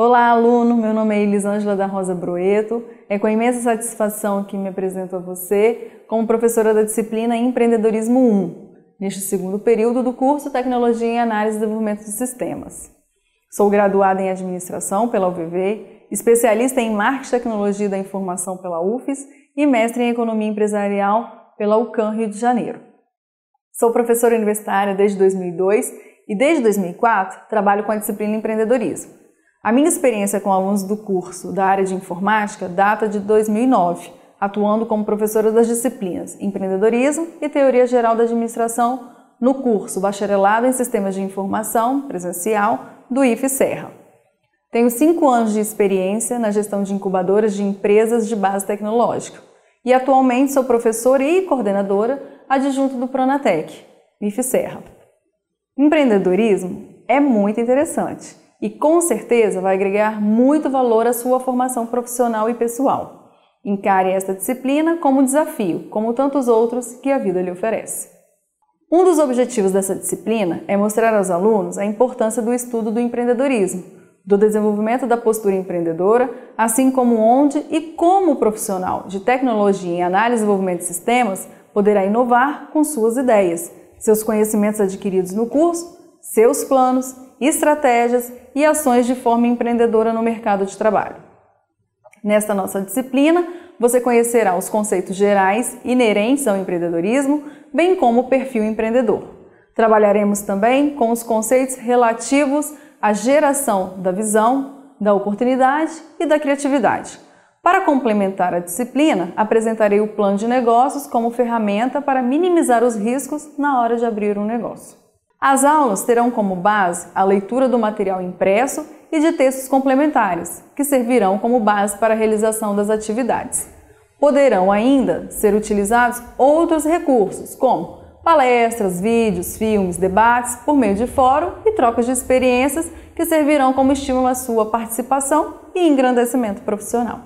Olá, aluno! Meu nome é Elisângela da Rosa Broeto. É com imensa satisfação que me apresento a você como professora da disciplina Empreendedorismo 1, neste segundo período do curso Tecnologia em Análise e Desenvolvimento de Sistemas. Sou graduada em Administração pela UVV, especialista em Marketing e Tecnologia da Informação pela UFES e mestre em Economia Empresarial pela UCAM, Rio de Janeiro. Sou professora universitária desde 2002 e desde 2004 trabalho com a disciplina Empreendedorismo. A minha experiência com alunos do curso da área de Informática data de 2009, atuando como professora das disciplinas Empreendedorismo e Teoria Geral da Administração no curso Bacharelado em Sistemas de Informação Presencial do IF Serra. Tenho 5 anos de experiência na gestão de incubadoras de empresas de base tecnológica e atualmente sou professora e coordenadora adjunta do Pronatec, IF Serra. Empreendedorismo é muito interessante e com certeza vai agregar muito valor à sua formação profissional e pessoal. Encare esta disciplina como desafio, como tantos outros que a vida lhe oferece. Um dos objetivos dessa disciplina é mostrar aos alunos a importância do estudo do empreendedorismo, do desenvolvimento da postura empreendedora, assim como onde e como o profissional de tecnologia em análise e desenvolvimento de sistemas poderá inovar com suas ideias, seus conhecimentos adquiridos no curso, seus planos, estratégias e ações de forma empreendedora no mercado de trabalho. Nesta nossa disciplina, você conhecerá os conceitos gerais inerentes ao empreendedorismo, bem como o perfil empreendedor. Trabalharemos também com os conceitos relativos à geração da visão, da oportunidade e da criatividade. Para complementar a disciplina, apresentarei o plano de negócios como ferramenta para minimizar os riscos na hora de abrir um negócio. As aulas terão como base a leitura do material impresso e de textos complementares, que servirão como base para a realização das atividades. Poderão ainda ser utilizados outros recursos, como palestras, vídeos, filmes, debates, por meio de fórum e trocas de experiências, que servirão como estímulo à sua participação e engrandecimento profissional.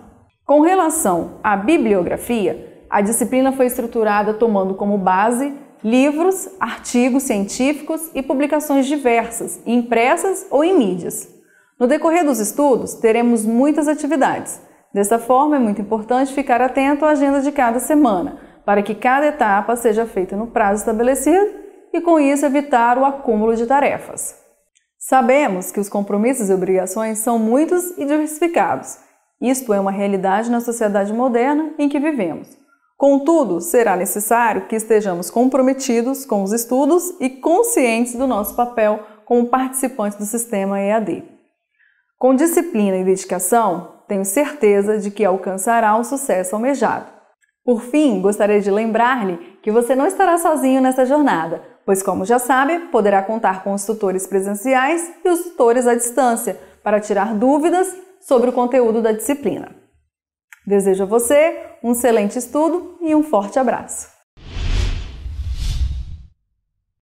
Com relação à bibliografia, a disciplina foi estruturada tomando como base livros, artigos científicos e publicações diversas, impressas ou em mídias. No decorrer dos estudos, teremos muitas atividades. Dessa forma, é muito importante ficar atento à agenda de cada semana, para que cada etapa seja feita no prazo estabelecido e, com isso, evitar o acúmulo de tarefas. Sabemos que os compromissos e obrigações são muitos e diversificados. Isto é uma realidade na sociedade moderna em que vivemos. Contudo, será necessário que estejamos comprometidos com os estudos e conscientes do nosso papel como participantes do sistema EAD. Com disciplina e dedicação, tenho certeza de que alcançará o sucesso almejado. Por fim, gostaria de lembrar-lhe que você não estará sozinho nessa jornada, pois, como já sabe, poderá contar com os tutores presenciais e os tutores à distância para tirar dúvidas sobre o conteúdo da disciplina. Desejo a você um excelente estudo e um forte abraço!